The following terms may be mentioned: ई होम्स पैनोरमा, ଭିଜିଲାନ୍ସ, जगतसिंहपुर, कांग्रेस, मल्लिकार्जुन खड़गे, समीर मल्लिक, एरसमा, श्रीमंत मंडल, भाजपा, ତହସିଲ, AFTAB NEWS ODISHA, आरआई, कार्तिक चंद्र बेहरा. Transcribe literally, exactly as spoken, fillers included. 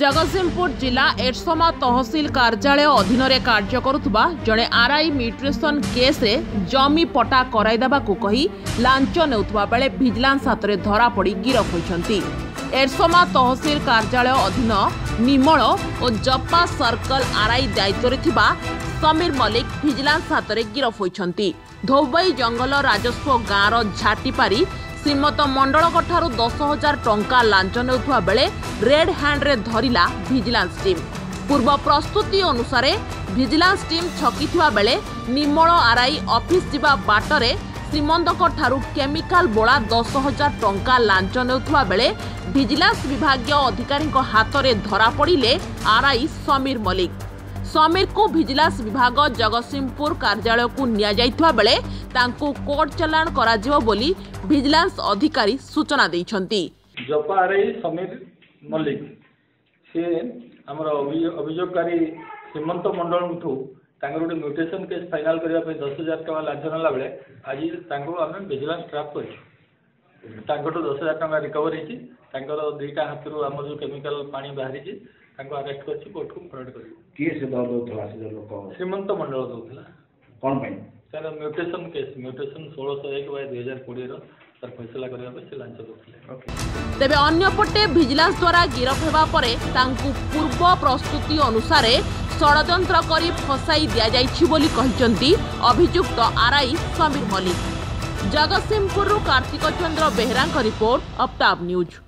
जगतसिंहपुर जिला एरसमा तहसिल कार्यालय अधीन में कार्य करुवा जड़े आरआई म्यूटेशन केस रे जमी पटा कराइदेबाकू कही लांच नेउथवा बेले भिजिलांस हाथ में धरा पड़ गिरफ होइछंती। एरसमा तहसिल कार्यालय अधीन निमल और जप्पा सर्कल आरआई दायित्व थिबा समीर मल्लिक भिजिलांस हाथ में गिरफ होइछंती। धोबई जंगल राजस्व गाँवर झाटीपारी श्रीमत मंडलक ठारू दस हजार टंका लांच नेउथवा बेले रेड हैंड रे धरिला भिजिलांस टीम। पूर्व प्रस्तुति अनुसार भिजिलांस टीम छकी थिबा बेले निमल आरआई ऑफिस जिबा बाटरे श्रीमंतक ठारू केमिकल बोला दस हजार टंका लांच नेउथवा बेले भिजिलांस विभागीय अधिकारी हाथ में धरा पड़िले आरआई समीर मल्लिक। समीर को भिजिलांस विभाग जगतसिंहपुर कार्यालय को निया बेले कोर्ट चलाण करा बोली भिजिलांस अधिकारी सूचना देइछंती। जपा आरआई समीर मल्लिक से हमर अभियोगकारी श्रीमंत मंडल गोटे म्यूटेशन केस फाइनाल करने दस हजार टाँग लांछन ना बेले आज आम भिजिलांस ट्राप कर दस हजार टाँग रिकवर होती दुईटा हाथ आम जो केमिकाल पानी बाहरी अरेस्ट श्रीमंत मंडल दौर म्यूटेशन केस म्यूटेशन सोलह एक दुई हजार कोड़े फैसला करने तेज अंपटे भिजिलांस द्वारा गिरफ होगा पूर्व प्रस्तुति अनुसार षड्यंत्र कर फसाई दि जाती अभियुक्त आरआई समीर मल्लिक। जगतसिंहपुर कार्तिक चंद्र बेहरा report Aftab news.